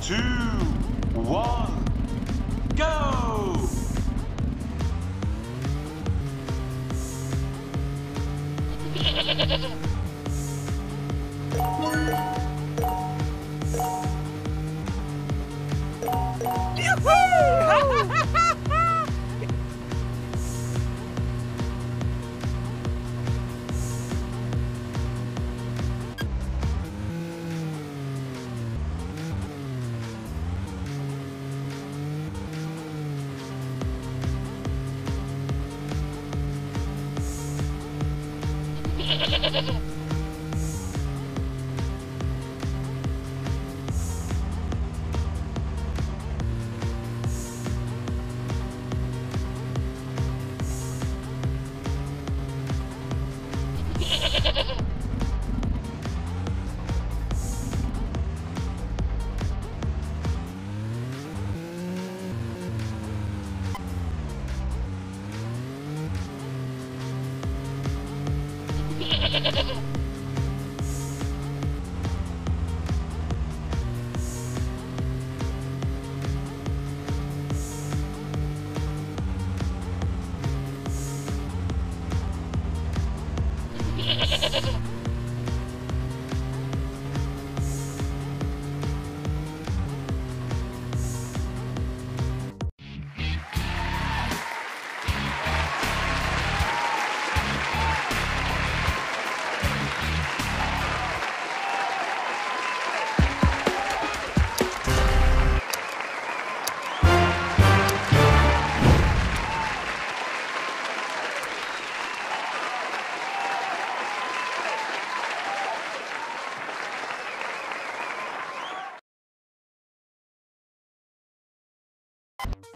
3, 2, 1, go!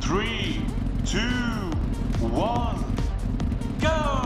Three, two, one, go!